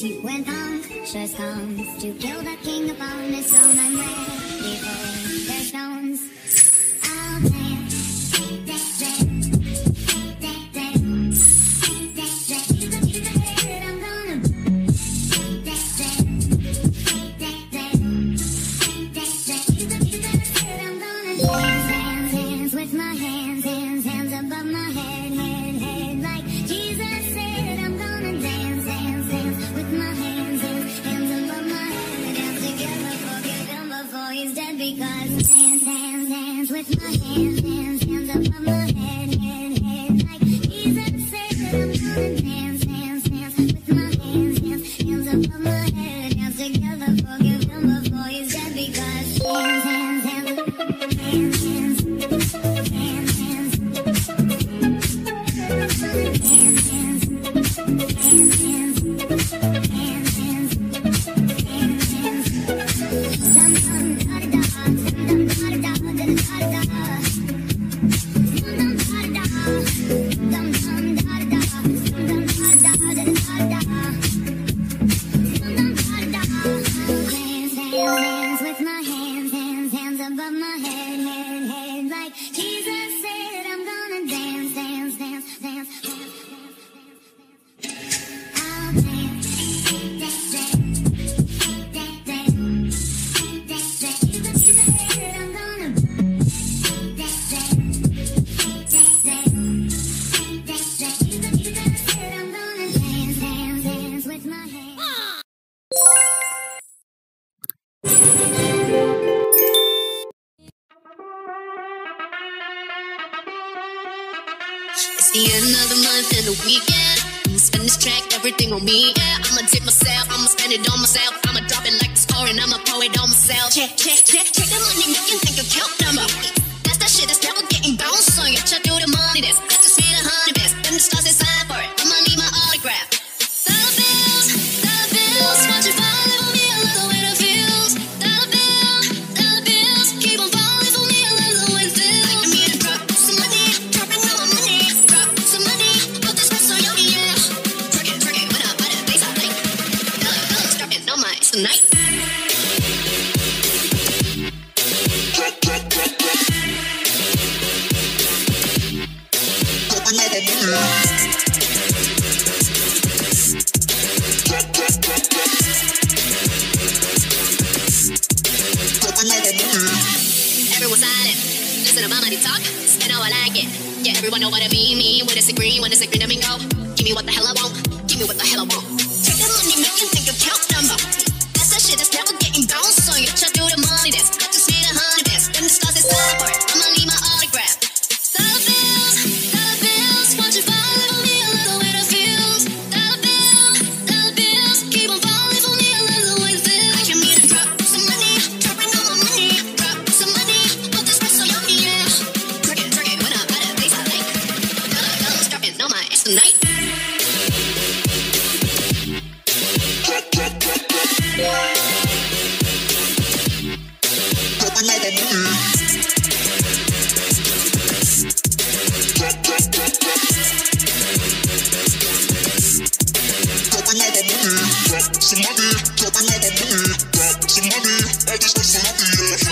she went on, she comes to kill the king upon his own. I'm ready for their stones. I'll play some money, dropping all my money, got some money, I just got some money, yeah.